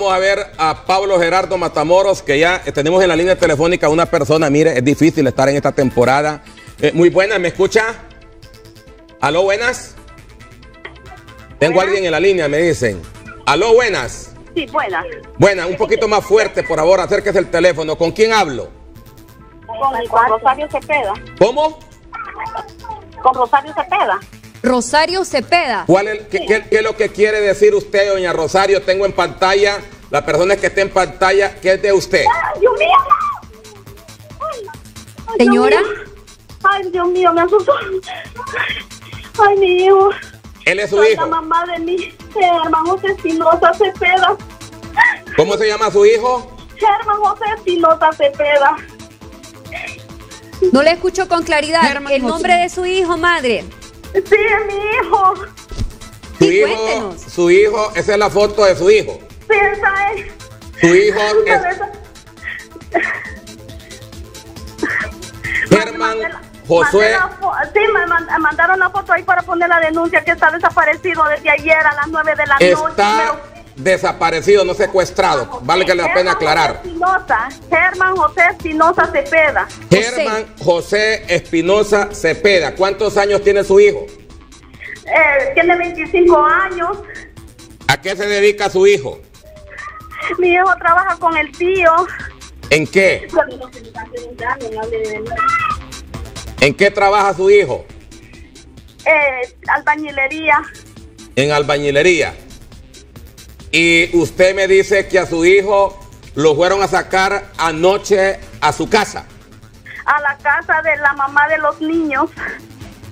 Vamos a ver a Pablo Gerardo Matamoros, que ya tenemos en la línea telefónica una persona. Mire, es difícil estar en esta temporada. Muy buena, ¿me escucha? Aló, buenas. Tengo a alguien en la línea, me dicen. Aló, buenas. Sí, buenas. Buenas, un poquito más fuerte, por favor, acérquese el teléfono. ¿Con quién hablo? Con Rosario Cepeda. ¿Cómo? Con Rosario Cepeda. Rosario Cepeda. ¿Qué es lo que quiere decir usted, doña Rosario? Tengo en pantalla, la persona que está en pantalla, ¿qué es de usted? ¡Ay, Dios mío! ¿Señora? ¡Ay, Dios mío, me asustó! ¡Ay, mi hijo! Él es su hijo. La mamá de mi Germán José Espinoza Cepeda. ¿Cómo se llama su hijo? Germán José Espinoza Cepeda. No le escucho con claridad. Germán el José. Nombre de su hijo, madre. Sí, es mi hijo. Su hijo, esa es la foto de su hijo. Sí, esa es. Su hijo es Germán Josué. Sí, me mandaron la foto ahí para poner la denuncia, que está desaparecido desde ayer a las 9 de la noche. Está desaparecido, no secuestrado. Vale que la pena aclarar. Germán José Espinoza Cepeda. Germán José Espinoza Cepeda. ¿Cuántos años tiene su hijo? Tiene 25 años. ¿A qué se dedica su hijo? Mi hijo trabaja con el tío. ¿En qué? ¿En qué trabaja su hijo? Albañilería. ¿En albañilería? Y usted me dice que a su hijo lo fueron a sacar anoche a su casa. A la casa de la mamá de los niños.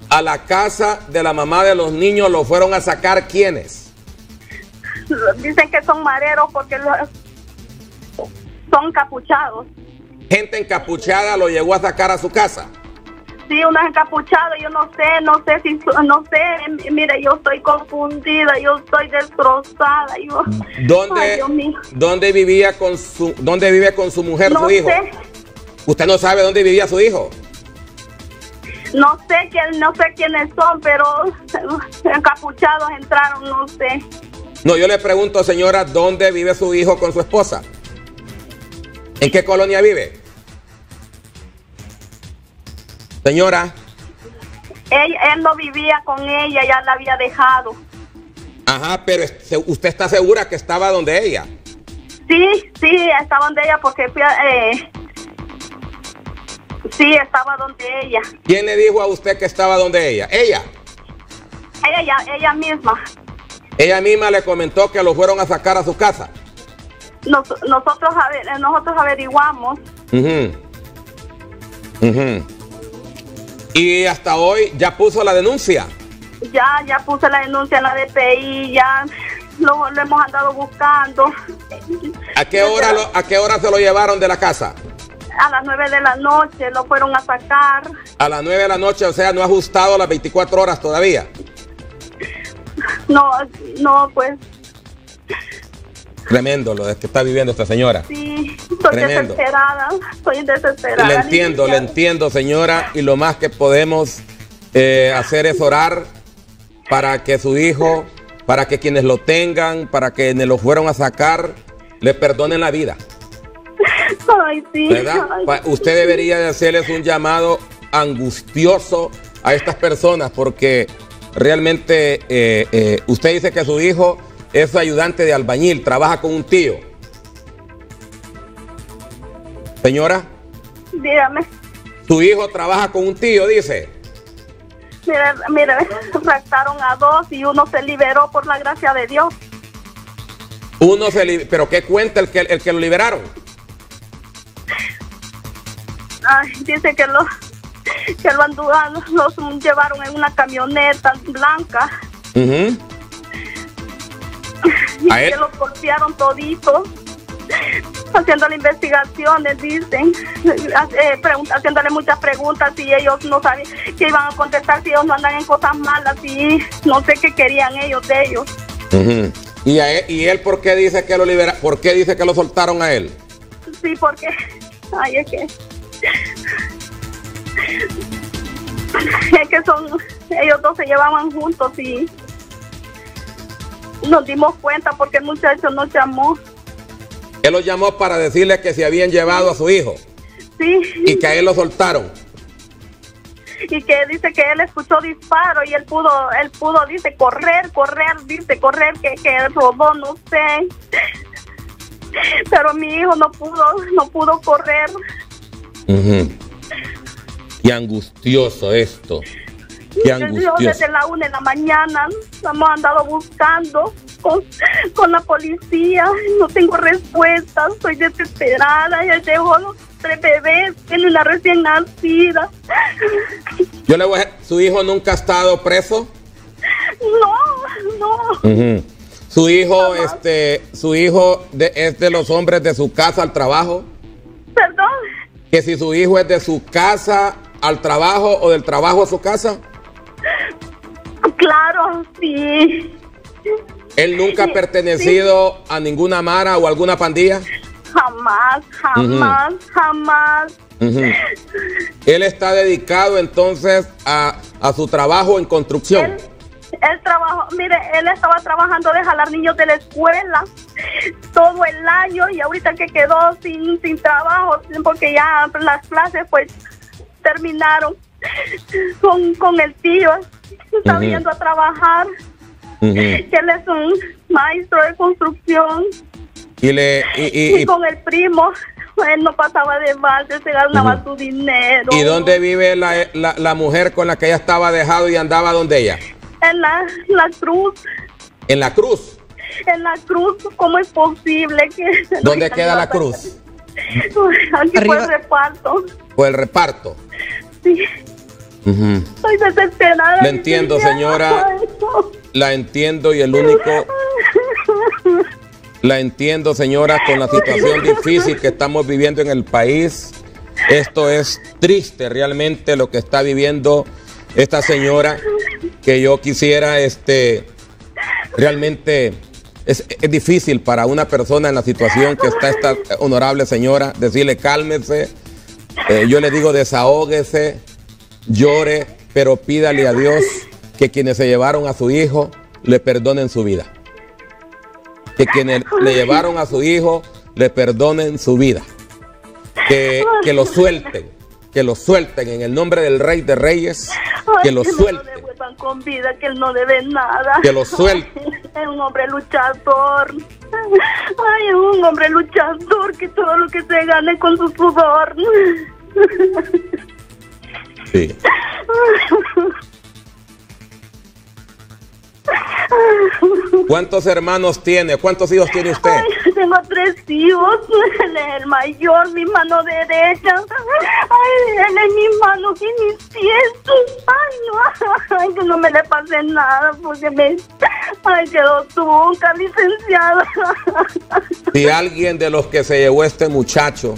A la casa de la mamá de los niños lo fueron a sacar, ¿quiénes? Dicen que son mareros porque son encapuchados. Gente encapuchada lo llegó a sacar a su casa. Sí, unas encapuchadas, yo no sé, mire, yo estoy confundida, yo estoy destrozada. Yo, ¿Dónde vivía con su, dónde vive con su mujer su hijo? ¿Usted no sabe dónde vivía su hijo? No sé, quiénes son, pero encapuchados entraron, no sé. No, yo le pregunto, señora, ¿dónde vive su hijo con su esposa? ¿En qué colonia vive? Señora. Él no vivía con ella, ya la había dejado. Ajá, pero ¿usted está segura que estaba donde ella? Sí, sí, estaba donde ella porque fui a, sí, estaba donde ella. ¿Quién le dijo a usted que estaba donde ella? ¿Ella? Ella misma. ¿Ella misma le comentó que lo fueron a sacar a su casa? Nosotros averiguamos. Y hasta hoy ya puso la denuncia. Ya puse la denuncia en la DPI, ya lo hemos andado buscando. ¿A qué hora se lo llevaron de la casa? A las 9 de la noche lo fueron a sacar. A las 9 de la noche, o sea, no ha ajustado las 24 horas todavía. No, pues. Tremendo lo que está viviendo esta señora. Sí, estoy desesperada. Le entiendo, señora, y lo más que podemos hacer es orar para que su hijo, para que quienes lo tengan, para que quienes lo fueron a sacar, le perdonen la vida. Ay, sí. ¿Verdad? Ay. Usted debería de hacerles un llamado angustioso a estas personas, porque realmente usted dice que su hijo es ayudante de albañil, trabaja con un tío. Señora. Dígame. Tu hijo trabaja con un tío, dice. Mire, raptaron a dos y uno se liberó por la gracia de Dios. Uno se liberó, pero ¿qué cuenta el que lo liberaron? Ay, dice que lo anduvieron, los llevaron en una camioneta blanca. Que los golpearon todito, haciéndole investigaciones, dicen, haciéndole muchas preguntas y ellos no saben qué iban a contestar, si ellos no andan en cosas malas y no sé qué querían ellos de ellos. ¿Y él por qué dice que lo libera? ¿Por qué dice que lo soltaron a él? Sí, porque es que ellos dos se llevaban juntos y nos dimos cuenta porque el muchacho nos llamó. Él lo llamó para decirle que se habían llevado a su hijo. Sí. Y que a él lo soltaron. Y que dice que él escuchó disparo y él pudo, dice, correr, que él robó, no sé. Pero mi hijo no pudo correr. Uh-huh. Qué angustioso esto. Qué angustioso. Desde la 1 de la mañana hemos andado buscando con la policía. No tengo respuesta, estoy desesperada. Ya llevo los 3 bebés, tiene una recién nacida. Yo le voy a... ¿Su hijo nunca ha estado preso? No, no. Uh-huh. ¿Su hijo, es de los hombres de su casa al trabajo? ¿Perdón? ¿Que si su hijo es de su casa al trabajo o del trabajo a su casa? Claro, sí. ¿Él nunca ha pertenecido a ninguna mara o alguna pandilla? Jamás, jamás. Uh-huh. Él está dedicado entonces a su trabajo en construcción. Él trabajó, mire, él estaba trabajando de jalar niños de la escuela todo el año y ahorita que quedó sin trabajo porque ya las clases pues terminaron con el tío, está viendo a trabajar, que él es un maestro de construcción. Y con el primo, él no pasaba de balde, se ganaba su dinero. ¿Y dónde vive la mujer con la que ella estaba dejado y andaba donde ella? En la cruz. ¿En la cruz? En la cruz, ¿cómo es posible que... ¿Dónde queda la cruz? Aquí por el reparto. ¿Por el reparto? Sí. Estoy desesperada. La entiendo, señora. La entiendo y el único... La entiendo, señora, con la situación difícil que estamos viviendo en el país. Esto es triste realmente lo que está viviendo esta señora, que yo quisiera, realmente es difícil para una persona en la situación que está esta honorable señora, decirle cálmese, yo le digo desahógese, llore, pero pídale a Dios que quienes se llevaron a su hijo le perdonen su vida. Que quienes le llevaron a su hijo le perdonen su vida, que lo suelten en el nombre del Rey de Reyes, que lo suelten. Que no lo devuelvan con vida, que él no debe nada. Que lo suelten. Es un hombre luchador. Ay, es un hombre luchador que todo lo que se gane con su sudor. Sí. ¿Cuántos hermanos tiene? ¿Cuántos hijos tiene usted? Ay, tengo 3 hijos. Él es el mayor, mi mano derecha. Ay, él es mi mano y mis pies. Ay, que no me le pase nada porque me... Ay, quedó trunca, licenciado. Si alguien de los que se llevó este muchacho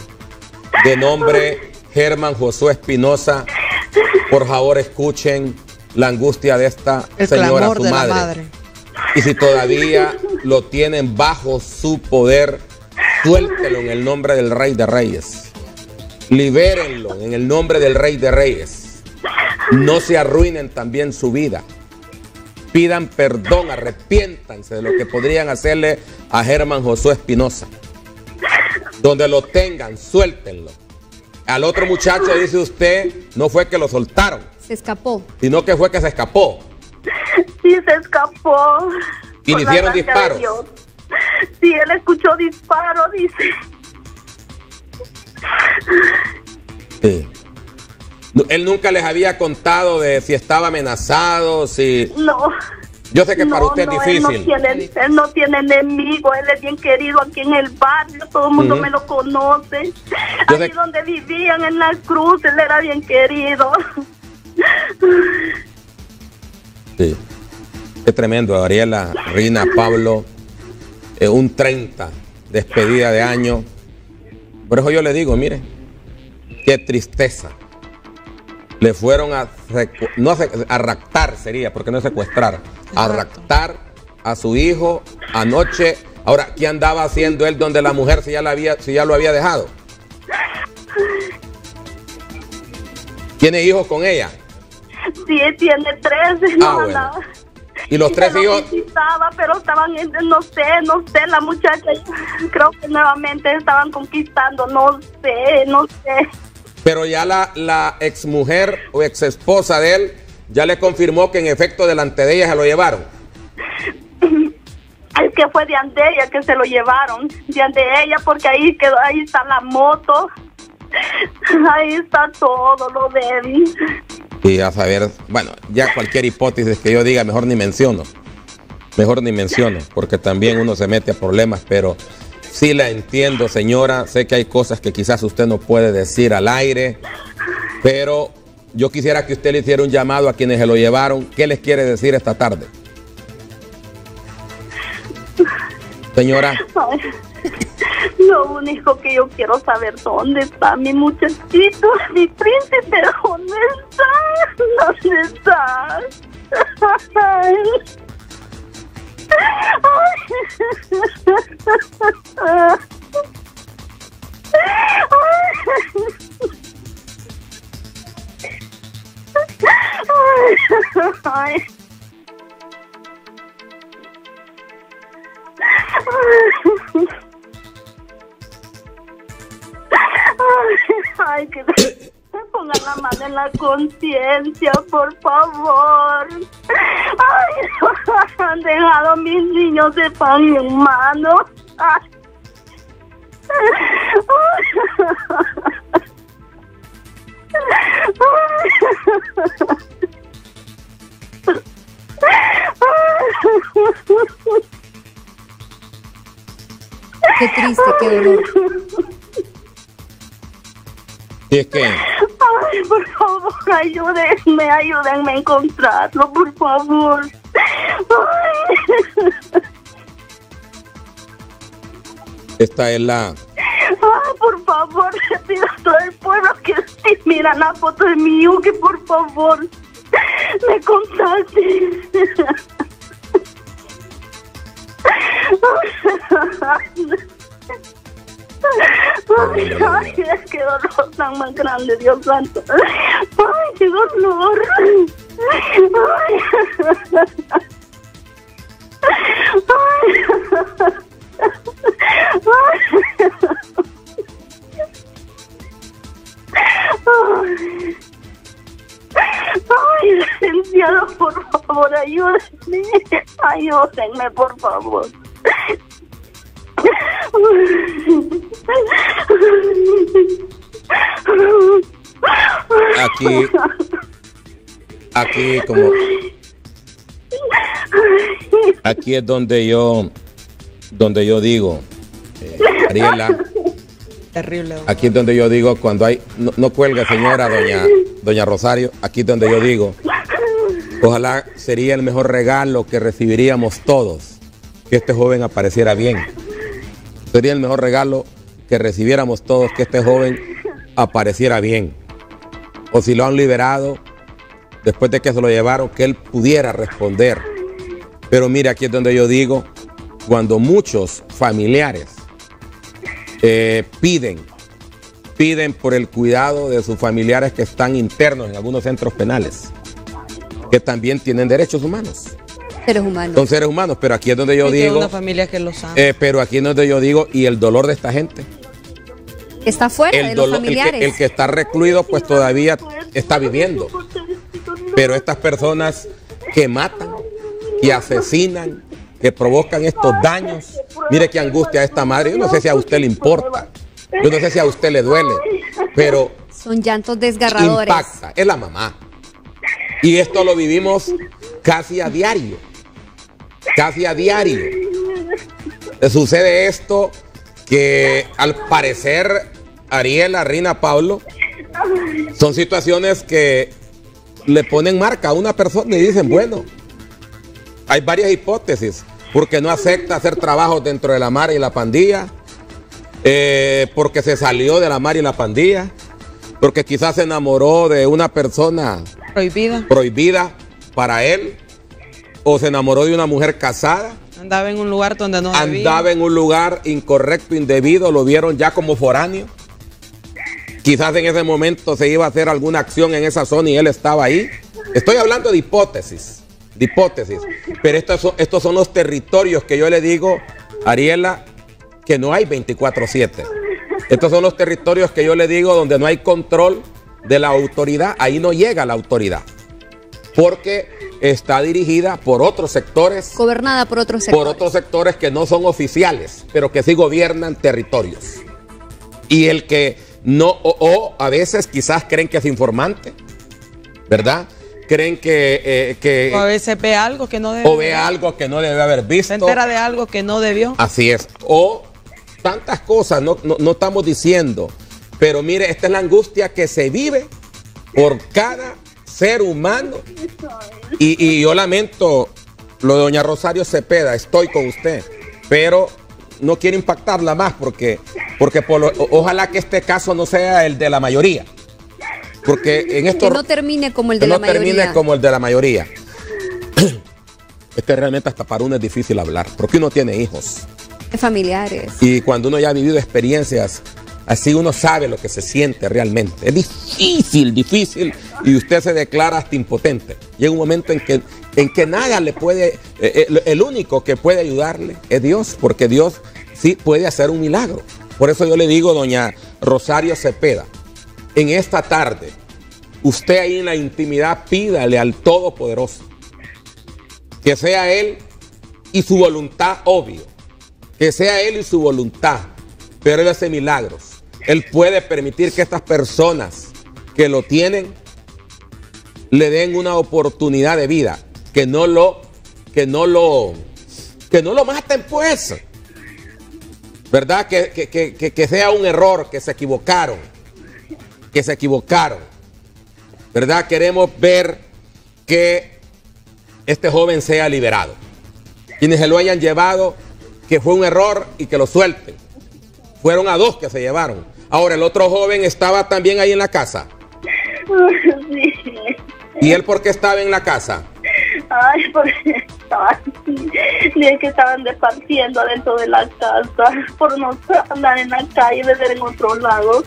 de nombre Germán Josué Espinoza, por favor escuchen la angustia de esta señora, su madre. Y si todavía lo tienen bajo su poder, suéltelo en el nombre del Rey de Reyes. Libérenlo en el nombre del Rey de Reyes. No se arruinen también su vida. Pidan perdón, arrepiéntanse de lo que podrían hacerle a Germán Josué Espinoza. Donde lo tengan, suéltenlo. Al otro muchacho, dice usted, no fue que lo soltaron. Se escapó. Sino que fue que se escapó. Sí, se escapó. ¿Y le hicieron disparos? Sí, él escuchó disparos, dice. Sí. Él nunca les había contado de si estaba amenazado, si... No. Yo sé que para usted es difícil. Él no tiene enemigo, él es bien querido aquí en el barrio, todo el mundo me lo conoce. Aquí donde vivían, en la cruz, él era bien querido. Sí. Qué tremendo, Gabriela, Rina, Pablo, un 30, despedida de año. Por eso yo le digo, mire, qué tristeza. Le fueron a, a raptar sería, porque no es secuestrar, a raptar a su hijo anoche. Ahora, ¿qué andaba haciendo él donde la mujer si ya lo había dejado? ¿Tiene hijos con ella? Sí, tiene 3. Ah, bueno. Y los tres hijos... Pero estaban, no sé, la muchacha, creo que nuevamente estaban conquistando, no sé. Pero ya la ex mujer o ex esposa de él ya le confirmó que en efecto delante de ella se lo llevaron. Es que fue de ante ella que se lo llevaron, de ante ella, porque ahí quedó, ahí está la moto, ahí está todo lo de él. Y a saber, bueno, ya cualquier hipótesis que yo diga, mejor ni menciono, porque también uno se mete a problemas, pero sí la entiendo, señora, sé que hay cosas que quizás usted no puede decir al aire, pero yo quisiera que usted le hiciera un llamado a quienes se lo llevaron. ¿Qué les quiere decir esta tarde? Señora. Lo único que yo quiero saber, ¿dónde está mi muchachito, mi príncipe? ¿Dónde está? Ay, que me pongan la mano en la conciencia, por favor. Ay, han dejado a mis niños de pan en mano. Qué triste, qué dolor. Y es que... Ay, por favor, ayúdenme a encontrarlo, por favor. Ay. Esta es la... Ay, por favor, le pido a todo el pueblo que si miran la foto de mi hijo, que por favor me contacten. Ay, es que dolor tan más grande, Dios santo. Ay, qué dolor. Ay, licenciado, por favor, ayúdenme. Ayúdenme, por favor. Aquí es donde yo digo, Ariela, terrible. Aquí es donde yo digo cuando hay, no cuelga, señora, doña Rosario, aquí es donde yo digo, ojalá sería el mejor regalo que recibiríamos todos, que este joven apareciera bien. Sería el mejor regalo que recibiéramos todos, que este joven apareciera bien. O si lo han liberado, después de que se lo llevaron, que él pudiera responder. Pero mira, aquí es donde yo digo, cuando muchos familiares piden por el cuidado de sus familiares que están internos en algunos centros penales, que también tienen derechos humanos. Seres humanos. Son seres humanos, pero aquí es donde yo digo... Una familia que los ama. Pero aquí es donde yo digo, y el dolor de esta gente. Está fuera de los familiares. El que está recluido, pues todavía está viviendo. Pero estas personas que matan, que asesinan, que provocan estos daños, mire qué angustia a esta madre. Yo no sé si a usted le importa, yo no sé si a usted le duele, pero... Son llantos desgarradores. Impacta, es la mamá. Y esto lo vivimos casi a diario. Casi a diario sucede esto que al parecer, Ariela, Rina, Pablo, son situaciones que le ponen marca a una persona y dicen, bueno, hay varias hipótesis, porque no acepta hacer trabajos dentro de la Mara y la pandilla, porque se salió de la Mara y la pandilla, porque quizás se enamoró de una persona prohibida para él, o se enamoró de una mujer casada. Andaba en un lugar donde no debía. Andaba en un lugar incorrecto, indebido, lo vieron ya como foráneo. Quizás en ese momento se iba a hacer alguna acción en esa zona y él estaba ahí. Estoy hablando de hipótesis, de hipótesis. Pero estos son los territorios que yo le digo, Ariela, que no hay 24/7. Estos son los territorios que yo le digo donde no hay control de la autoridad. Ahí no llega la autoridad, porque está dirigida por otros sectores. Gobernada por otros sectores. Por otros sectores que no son oficiales, pero que sí gobiernan territorios. Y el que no, o a veces quizás creen que es informante, ¿verdad? Creen que o a veces ve algo que no debe haber visto. O ve algo que no debe haber visto. Se entera de algo que no debió. Así es. O tantas cosas, no estamos diciendo. Pero mire, esta es la angustia que se vive por cada ser humano. Y yo lamento lo de doña Rosario Cepeda, estoy con usted. Pero no quiero impactarla más porque ojalá que este caso no sea el de la mayoría. Porque en esto. Que no termine como el de la mayoría. No termine como el de la mayoría. Es que realmente hasta para uno es difícil hablar, porque uno tiene hijos. Familiares. Y cuando uno ya ha vivido experiencias así, uno sabe lo que se siente realmente. Es difícil, difícil. Y usted se declara hasta impotente. Llega un momento en que nada le puede. El único que puede ayudarle es Dios, porque Dios sí puede hacer un milagro. Por eso yo le digo, doña Rosario Cepeda, en esta tarde, usted ahí en la intimidad pídale al Todopoderoso que sea Él y su voluntad, obvio, que sea Él y su voluntad, pero Él hace milagros. Él puede permitir que estas personas que lo tienen le den una oportunidad de vida, que no lo maten, pues, ¿verdad? Que sea un error, que se equivocaron, ¿verdad? Queremos ver que este joven sea liberado. Quienes se lo hayan llevado, que fue un error, y que lo suelten. Fueron a dos que se llevaron. Ahora, el otro joven estaba también ahí en la casa. Sí. ¿Y él por qué estaba en la casa? Ay, porque estaban despartiendo dentro de la casa, por no andar en la calle, beber en otro lado.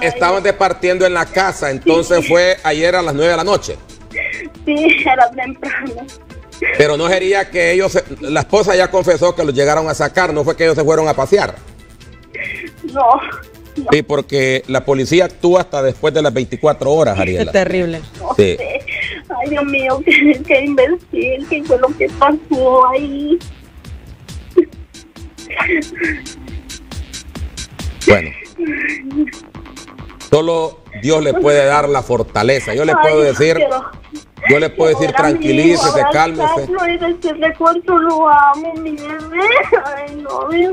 Estaban departiendo en la casa, entonces sí. Fue ayer a las 9 de la noche. Sí, era temprano. Pero no sería que ellos, la esposa ya confesó que los llegaron a sacar, no fue que ellos se fueron a pasear. No. No. Sí, porque la policía actúa hasta después de las 24 horas, Ariela. Es terrible. Sí. Ay, Dios mío, qué imbécil, qué fue lo que pasó ahí. Bueno. Solo Dios le puede dar la fortaleza. Yo le puedo decir, yo le puedo decir tranquilícese, cálmese. Cuánto lo amo, mi bebé. Ay, no, mi, ay,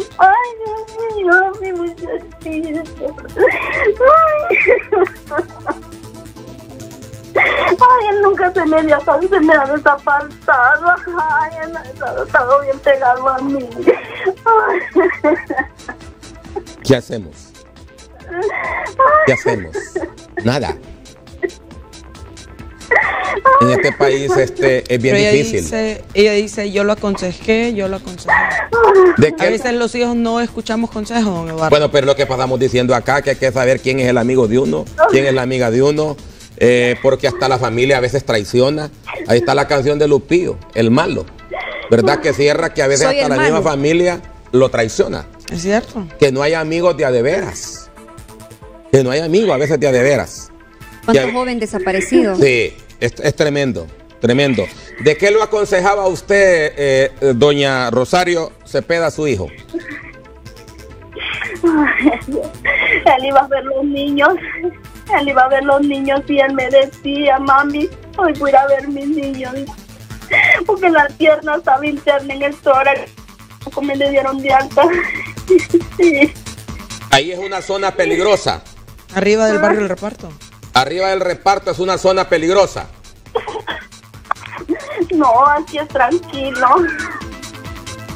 Dios mío, mi muchachito. Ay, él nunca se me había pasado, se me había desapartado. Ay, él ha estado bien pegado a mí. Ay. ¿Qué hacemos? ¿Qué hacemos? Nada. En este país es bien difícil. Ella dice, yo lo aconsejé, yo lo aconsejé. A veces los hijos no escuchamos consejos, don Eduardo. Bueno, pero lo que pasamos diciendo acá, que hay que saber quién es el amigo de uno, quién es la amiga de uno, porque hasta la familia a veces traiciona. Ahí está la canción de Lupillo, El Malo, ¿verdad? Que cierra, que a veces hasta la misma familia lo traiciona. Es cierto. Que no hay amigos de a de veras. Que no hay amigos a veces de adeveras. ¿Cuánto joven desaparecido? Sí, es tremendo, tremendo. ¿De qué lo aconsejaba usted, doña Rosario Cepeda, a su hijo? Él iba a ver los niños, y él me decía, mami, hoy voy a ver mis niños, porque la pierna estaba interna en el tórax, como me le dieron de alta. Ahí es una zona peligrosa. Arriba del barrio del reparto. Arriba del reparto es una zona peligrosa. No, aquí es tranquilo.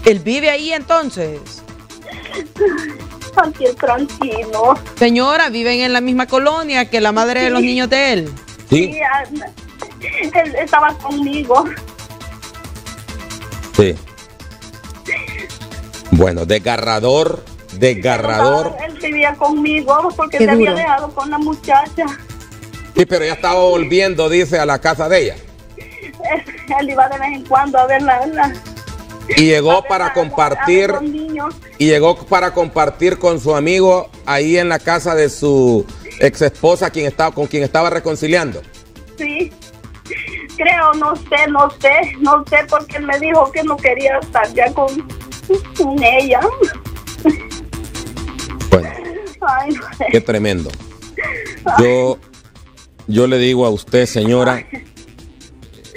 ¿Él vive ahí entonces? Aquí es tranquilo. Señora, ¿viven en la misma colonia que la madre de los niños de él? Sí. Sí, él estaba conmigo. Sí. Bueno, desgarrador. Desgarrador. Él vivía conmigo porque se había dejado con la muchacha. Sí, pero ya estaba volviendo, dice, a la casa de ella. él iba de vez en cuando a verla, ¿verdad? Y llegó para compartir con su amigo ahí en la casa de su ex esposa, con quien estaba reconciliando. Sí, creo, no sé, porque él me dijo que no quería estar ya con ella. Bueno, ay, no sé. Qué tremendo. Yo le digo a usted, señora,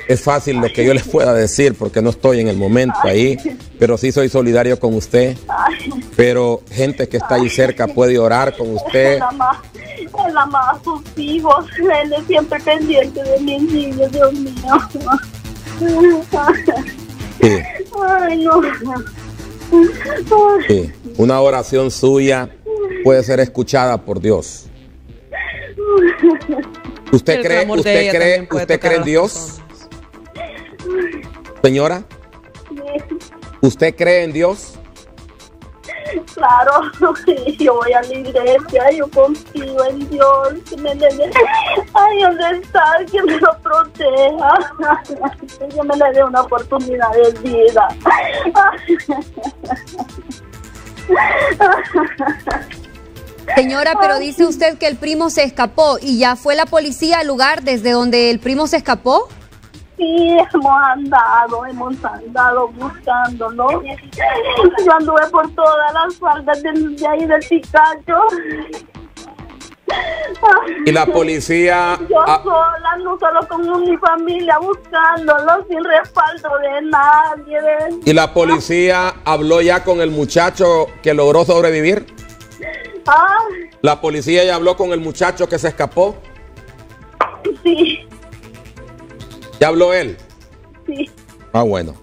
es fácil lo que yo les pueda decir porque no estoy en el momento ahí, pero sí soy solidario con usted, pero gente que está ahí cerca puede orar con usted. Él amaba a sus hijos, él es siempre pendiente de mis niños, Dios mío. Sí. Ay, no. Sí. Una oración suya puede ser escuchada por Dios. ¿Usted cree en Dios? Señora, ¿usted cree en Dios? Claro, yo voy a la iglesia, yo confío en Dios, que me le dé, ay, ¿dónde está? Que me lo proteja, que me le dé una oportunidad de vida. Señora, pero dice usted que el primo se escapó, ¿y ya fue la policía al lugar desde donde el primo se escapó? Sí, hemos andado buscándolo. Yo anduve por todas las faldas de ahí del Picacho. Y la policía... Yo sola, no solo con mi familia, buscándolo sin respaldo de nadie. ¿Y la policía habló ya con el muchacho que logró sobrevivir? ¿Ah? ¿La policía ya habló con el muchacho que se escapó? Sí. ¿Ya habló él? Sí. Ah, bueno.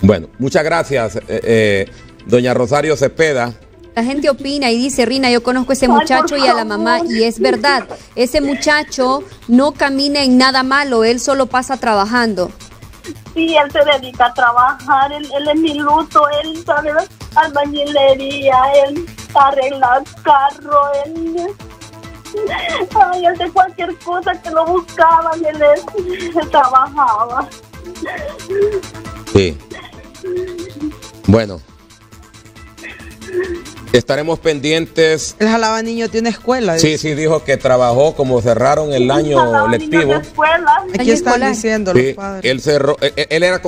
Bueno, muchas gracias, doña Rosario Cepeda. La gente opina y dice, Rina, yo conozco a ese muchacho y a la mamá, y es verdad, ese muchacho no camina en nada malo, él solo pasa trabajando. Sí, él se dedica a trabajar, él es mi luto, él sabe albañilería, él arregla carro, él... Ay, él de cualquier cosa que lo buscaban, él trabajaba. Sí. Bueno. Estaremos pendientes. El Jalaba Niño tiene escuela. ¿Dice? Sí, sí, dijo que trabajó como cerraron el año lectivo. Aquí están diciendo los padres. Él cerró, él era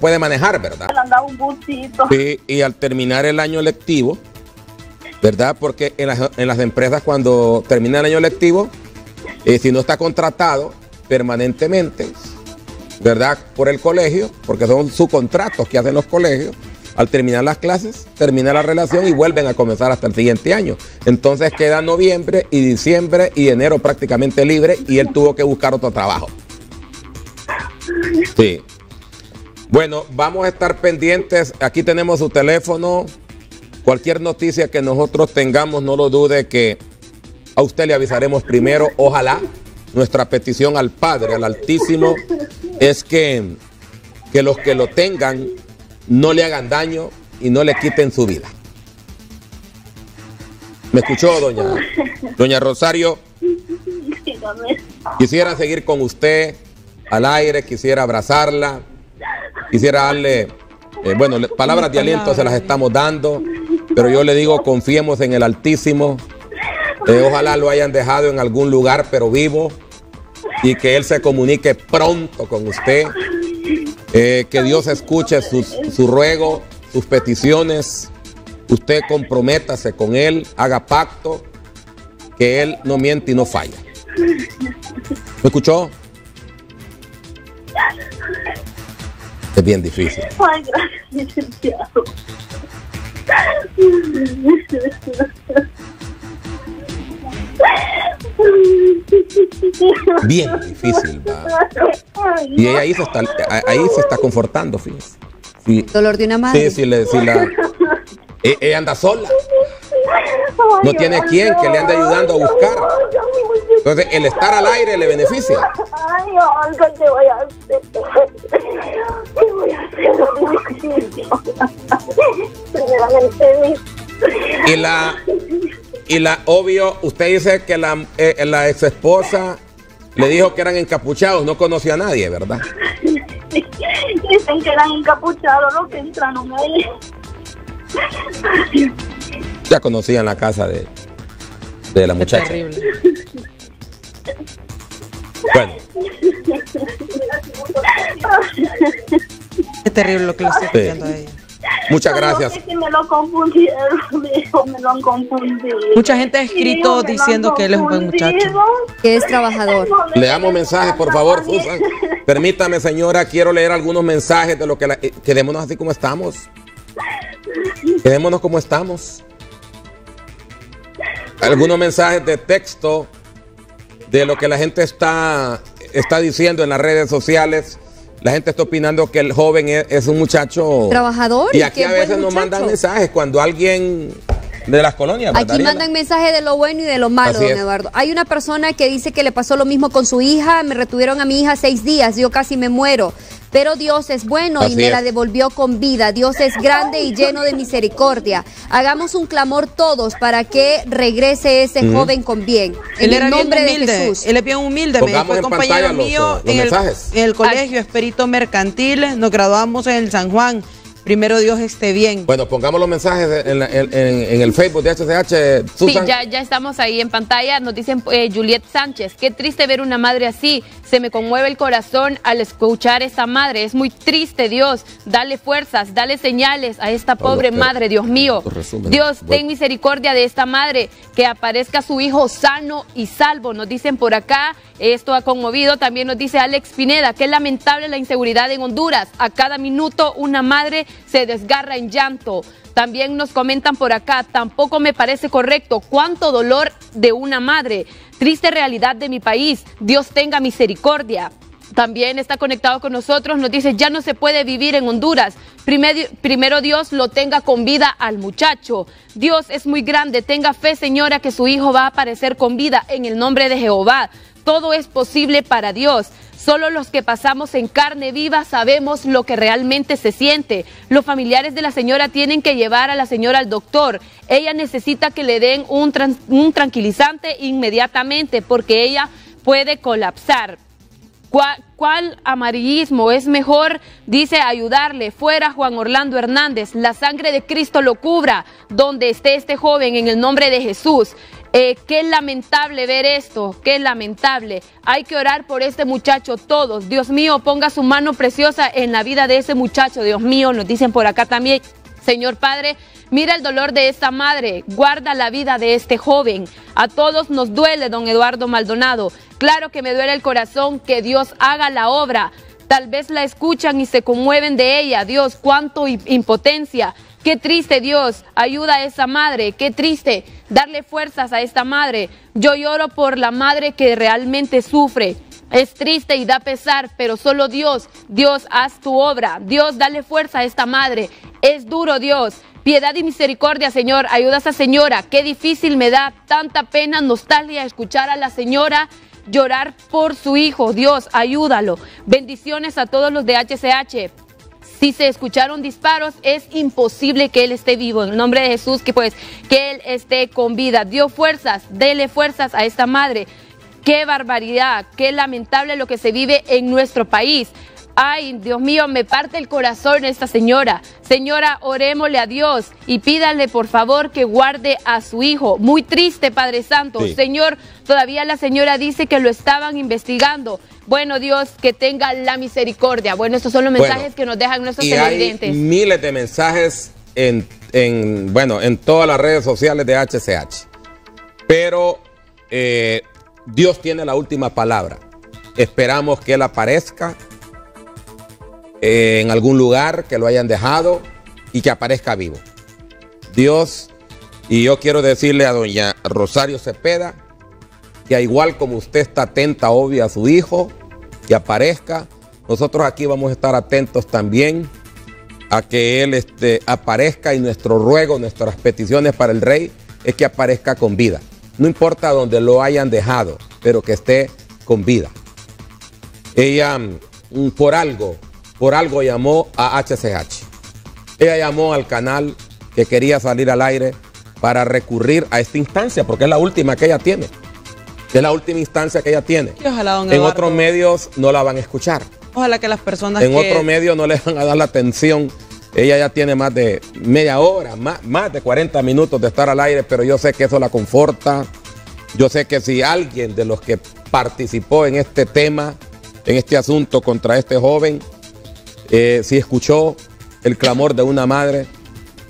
puede manejar, ¿verdad? Él andaba un busito. Sí, y al terminar el año lectivo, ¿verdad? Porque en las empresas cuando termina el año lectivo, si no está contratado permanentemente, ¿verdad? Por el colegio, porque son subcontratos que hacen los colegios, al terminar las clases, termina la relación y vuelven a comenzar hasta el siguiente año. Entonces queda noviembre y diciembre y enero prácticamente libre y él tuvo que buscar otro trabajo. Sí. Bueno, vamos a estar pendientes. Aquí tenemos su teléfono. Cualquier noticia que nosotros tengamos, no lo dude que a usted le avisaremos primero. Ojalá nuestra petición al Padre, al Altísimo, es que los que lo tengan no le hagan daño y no le quiten su vida. ¿Me escuchó, doña Rosario? Quisiera seguir con usted al aire, quisiera abrazarla, quisiera darle, bueno, palabras de aliento se las estamos dando. Pero yo le digo, confiemos en el Altísimo, ojalá lo hayan dejado en algún lugar pero vivo y que Él se comunique pronto con usted, que Dios escuche su ruego, sus peticiones, usted comprométase con Él, haga pacto, que Él no miente y no falla. ¿Me escuchó? Es bien difícil. Ay, gracias. Bien difícil, va. Y ella ahí se está confortando, fíjese. Sí. Dolor de una madre. Sí, ella anda sola. No tiene quien que le ande ayudando a buscar. Entonces, el estar al aire le beneficia. Ay, Olga, ¿qué voy a hacer? ¿Qué voy a hacer? Y la obvio, usted dice que la ex esposa Le dijo que eran encapuchados, no conocía a nadie, ¿verdad? Dicen que eran encapuchados los que entraron ahí. Ya conocían la casa de la muchacha. Terrible. Bueno. Qué terrible lo que le estoy escuchando a ella. Muchas gracias. No sé si me lo confundieron, me lo han confundido. Mucha gente ha escrito diciendo que él es un buen muchacho, que es trabajador. Leamos mensajes, por favor, Susan. Permítame, señora, quiero leer algunos mensajes de lo que... Quedémonos así como estamos. Quedémonos como estamos. Algunos mensajes de texto de lo que la gente está diciendo en las redes sociales. La gente está opinando que el joven es un muchacho trabajador. Y aquí a veces nos mandan mensajes cuando alguien de las colonias. Aquí mandan mensajes de lo bueno y de lo malo, don Eduardo. Hay una persona que dice que le pasó lo mismo con su hija. Me retuvieron a mi hija 6 días, yo casi me muero. Pero Dios es bueno y me la devolvió con vida. Dios es grande y lleno de misericordia. Hagamos un clamor todos para que regrese ese joven con bien. En el nombre de Jesús. Él es bien humilde. Fue compañero mío en el colegio, es perito mercantil. Nos graduamos en el San Juan. Primero Dios esté bien. Bueno, pongamos los mensajes en el Facebook de HCH. Susan. Sí, ya estamos ahí en pantalla. Nos dicen Juliet Sánchez, qué triste ver una madre así. Se me conmueve el corazón al escuchar esta madre. Es muy triste, Dios. Dale fuerzas, dale señales a esta pobre madre, Dios mío. Dios, ten misericordia de esta madre. Que aparezca su hijo sano y salvo. Nos dicen por acá, esto ha conmovido. También nos dice Alex Pineda, qué lamentable la inseguridad en Honduras. A cada minuto una madre se desgarra en llanto. También nos comentan por acá, tampoco me parece correcto, cuánto dolor de una madre, triste realidad de mi país, Dios tenga misericordia. También está conectado con nosotros, nos dice, ya no se puede vivir en Honduras, primero Dios lo tenga con vida al muchacho. Dios es muy grande, tenga fe, señora, que su hijo va a aparecer con vida en el nombre de Jehová. Todo es posible para Dios. Solo los que pasamos en carne viva sabemos lo que realmente se siente. Los familiares de la señora tienen que llevar a la señora al doctor. Ella necesita que le den un tranquilizante inmediatamente porque ella puede colapsar. ¿Cuál amarillismo? Es mejor, dice, ayudarle. Fuera Juan Orlando Hernández, la sangre de Cristo lo cubra donde esté este joven en el nombre de Jesús. Qué lamentable ver esto, qué lamentable. Hay que orar por este muchacho todos. Dios mío, ponga su mano preciosa en la vida de ese muchacho. Dios mío, nos dicen por acá también, Señor Padre, mira el dolor de esta madre, guarda la vida de este joven. A todos nos duele, don Eduardo Maldonado. Claro que me duele el corazón, que Dios haga la obra. Tal vez la escuchan y se conmueven de ella. Dios, cuánto impotencia. Qué triste, Dios, ayuda a esa madre, qué triste darle fuerzas a esta madre. Yo lloro por la madre que realmente sufre. Es triste y da pesar, pero solo Dios, Dios, haz tu obra. Dios, dale fuerza a esta madre. Es duro, Dios. Piedad y misericordia, Señor, ayuda a esa señora. Qué difícil me da tanta pena, nostalgia, escuchar a la señora llorar por su hijo. Dios, ayúdalo. Bendiciones a todos los de HCH. Si se escucharon disparos, es imposible que él esté vivo. En el nombre de Jesús, que él esté con vida. Dios, fuerzas, dele fuerzas a esta madre. Qué barbaridad, qué lamentable lo que se vive en nuestro país. Ay, Dios mío, me parte el corazón esta señora. Señora, orémosle a Dios y pídale, por favor, que guarde a su hijo. Muy triste, Padre Santo. Sí. Señor, todavía la señora dice que lo estaban investigando. Bueno, Dios, que tenga la misericordia. Bueno, estos son los mensajes que nos dejan nuestros televidentes. Hay miles de mensajes en todas las redes sociales de HCH. Pero Dios tiene la última palabra. Esperamos que él aparezca en algún lugar, que lo hayan dejado y que aparezca vivo. Dios, y yo quiero decirle a doña Rosario Cepeda que igual como usted está atenta, obvia, a su hijo, que aparezca, nosotros aquí vamos a estar atentos también a que él aparezca, y nuestro ruego, nuestras peticiones para el rey es que aparezca con vida. No importa dónde lo hayan dejado, pero que esté con vida. Ella, por algo llamó a HCH. Ella llamó al canal que quería salir al aire para recurrir a esta instancia, porque es la última que ella tiene. Es la última instancia que ella tiene. Y ojalá, don Eduardo, en otros medios no la van a escuchar. Ojalá que las personas en otros medios no les van a dar la atención. Ella ya tiene más de media hora, más de 40 minutos de estar al aire, pero yo sé que eso la conforta. Yo sé que si alguien de los que participó en este tema, en este asunto contra este joven, si escuchó el clamor de una madre,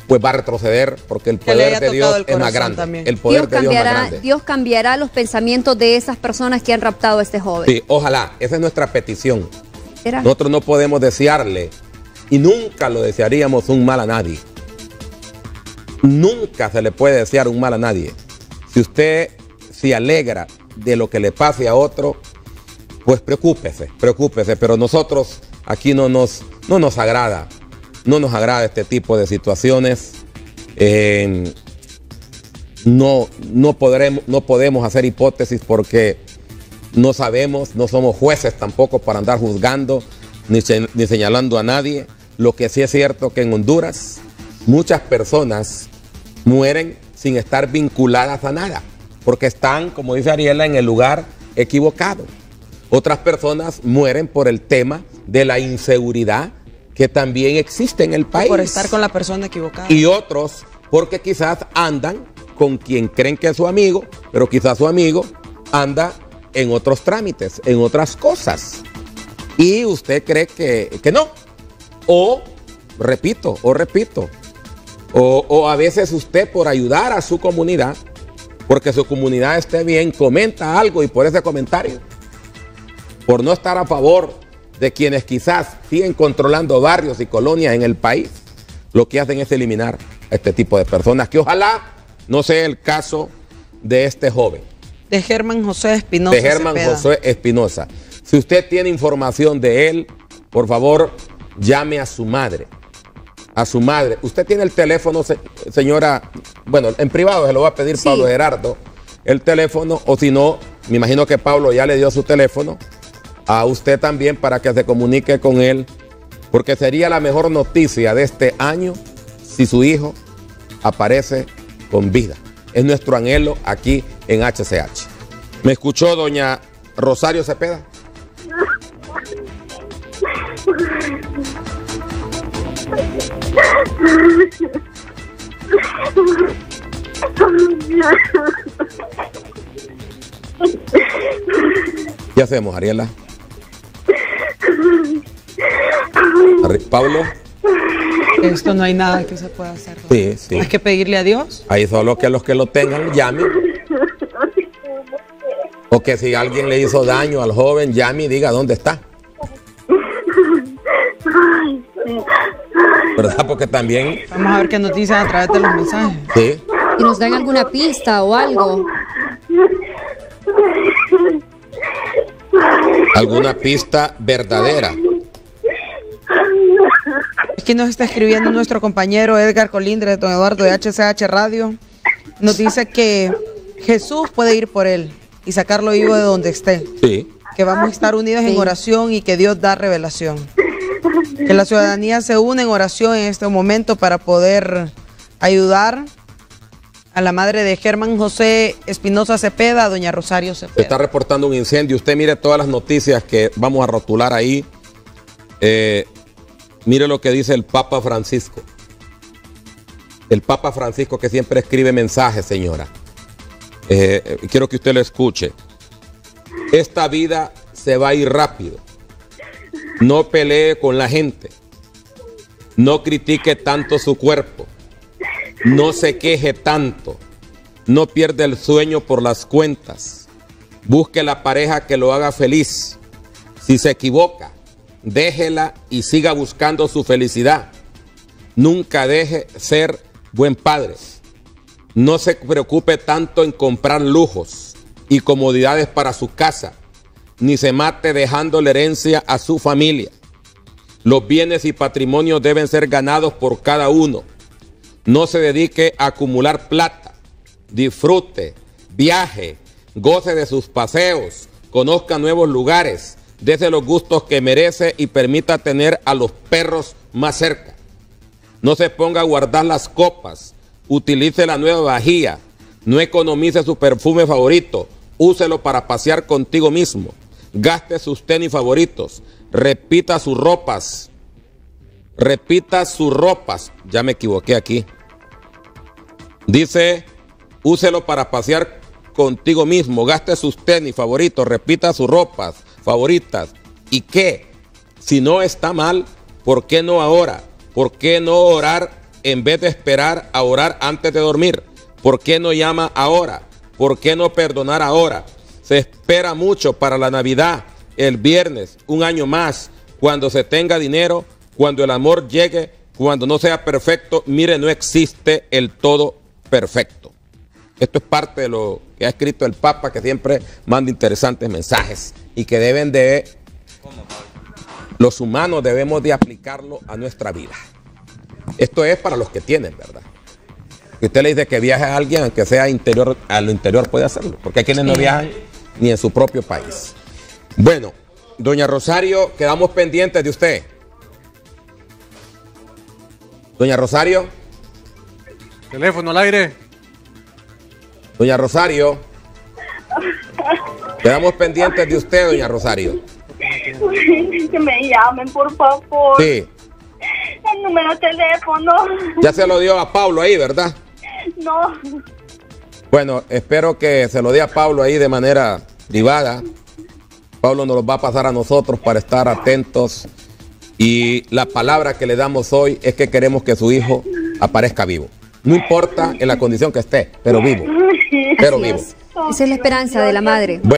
pues va a retroceder, porque el poder de Dios es más grande. El poder de Dios es más grande. Dios cambiará los pensamientos de esas personas que han raptado a este joven. Sí, ojalá. Esa es nuestra petición. Nosotros no podemos desearle, y nunca lo desearíamos, un mal a nadie. Nunca se le puede desear un mal a nadie. Si usted se alegra de lo que le pase a otro, pues preocúpese. Pero nosotros aquí no nos agrada este tipo de situaciones. No podemos hacer hipótesis porque no sabemos, no somos jueces tampoco para andar juzgando ni señalando a nadie. Lo que sí es cierto que en Honduras muchas personas mueren sin estar vinculadas a nada, porque están, como dice Ariela, en el lugar equivocado. Otras personas mueren por el tema de la inseguridad que también existe en el país. Por estar con la persona equivocada. Y otros porque quizás andan con quien creen que es su amigo, pero quizás su amigo anda en otros trámites, en otras cosas. Y usted cree que no. O a veces usted, por ayudar a su comunidad, porque su comunidad esté bien, comenta algo y por ese comentario, por no estar a favor de quienes quizás siguen controlando barrios y colonias en el país, lo que hacen es eliminar a este tipo de personas, que ojalá no sea el caso de este joven. De Germán José Espinoza. De Germán José Espinoza. Si usted tiene información de él, por favor, llame a su madre. A su madre. Usted tiene el teléfono, señora, bueno, en privado se lo va a pedir, sí, Pablo Gerardo, el teléfono, o si no, me imagino que Pablo ya le dio su teléfono a usted también para que se comunique con él, porque sería la mejor noticia de este año si su hijo aparece con vida. Es nuestro anhelo aquí en HCH. ¿Me escuchó, doña Rosario Cepeda? ¿Qué hacemos, Ariela? Pablo. Esto no hay nada que se pueda hacer, ¿no? Sí, sí. Hay que pedirle a Dios. Ahí solo que los que lo tengan llamen. O que si alguien le hizo daño al joven, llame y diga dónde está. ¿Verdad? Porque también... Vamos a ver qué nos dicen a través de los mensajes. Sí. Y nos dan alguna pista o algo. Alguna pista verdadera. Aquí nos está escribiendo nuestro compañero Edgar Colindres, don Eduardo, de HCH Radio. Nos dice que Jesús puede ir por él y sacarlo vivo de donde esté. Sí. Que vamos a estar unidos, sí, en oración, y que Dios da revelación. Que la ciudadanía se une en oración en este momento para poder ayudar a la madre de Germán José Espinoza Cepeda, doña Rosario Cepeda. Se está reportando un incendio. Usted mire todas las noticias que vamos a rotular ahí. Mire lo que dice el Papa Francisco. El Papa Francisco, que siempre escribe mensajes, señora. Quiero que usted lo escuche. Esta vida se va a ir rápido. No pelee con la gente. No critique tanto su cuerpo. No se queje tanto. No pierda el sueño por las cuentas. Busque la pareja que lo haga feliz. Si se equivoca, déjela y siga buscando su felicidad. Nunca deje ser buen padre. No se preocupe tanto en comprar lujos y comodidades para su casa, ni se mate dejando la herencia a su familia. Los bienes y patrimonios deben ser ganados por cada uno. No se dedique a acumular plata. Disfrute, viaje, goce de sus paseos, conozca nuevos lugares, dese los gustos que merece y permita tener a los perros más cerca. No se ponga a guardar las copas, utilice la nueva vajilla, no economice su perfume favorito, úselo para pasear contigo mismo, gaste sus tenis favoritos, repita sus ropas, ya me equivoqué aquí, dice, úselo para pasear contigo mismo, gaste sus tenis favoritos, repita sus ropas favoritas, ¿y qué? Si no está mal, ¿por qué no ahora? ¿Por qué no orar en vez de esperar a orar antes de dormir? ¿Por qué no llama ahora? ¿Por qué no perdonar ahora? Se espera mucho para la Navidad, el viernes, un año más, cuando se tenga dinero, cuando el amor llegue, cuando no sea perfecto. Mire, no existe el todo perfecto. Esto es parte de lo que ha escrito el Papa, que siempre manda interesantes mensajes y que deben de... Los humanos debemos de aplicarlo a nuestra vida. Esto es para los que tienen, ¿verdad? Si usted le dice que viaje a alguien, aunque sea interior, a lo interior puede hacerlo, porque hay quienes no viajan ni en su propio país. Bueno, doña Rosario, quedamos pendientes de usted. Doña Rosario. Teléfono al aire. Doña Rosario. Quedamos pendientes de usted, doña Rosario. Que me llamen, por favor. Sí. El número de teléfono. Ya se lo dio a Pablo ahí, ¿verdad? No. Bueno, espero que se lo dé a Pablo ahí de manera privada. Pablo nos lo va a pasar a nosotros para estar atentos. Y la palabra que le damos hoy es que queremos que su hijo aparezca vivo. No importa en la condición que esté, pero vivo. Pero vivo. Esa es la esperanza de la madre. Bueno,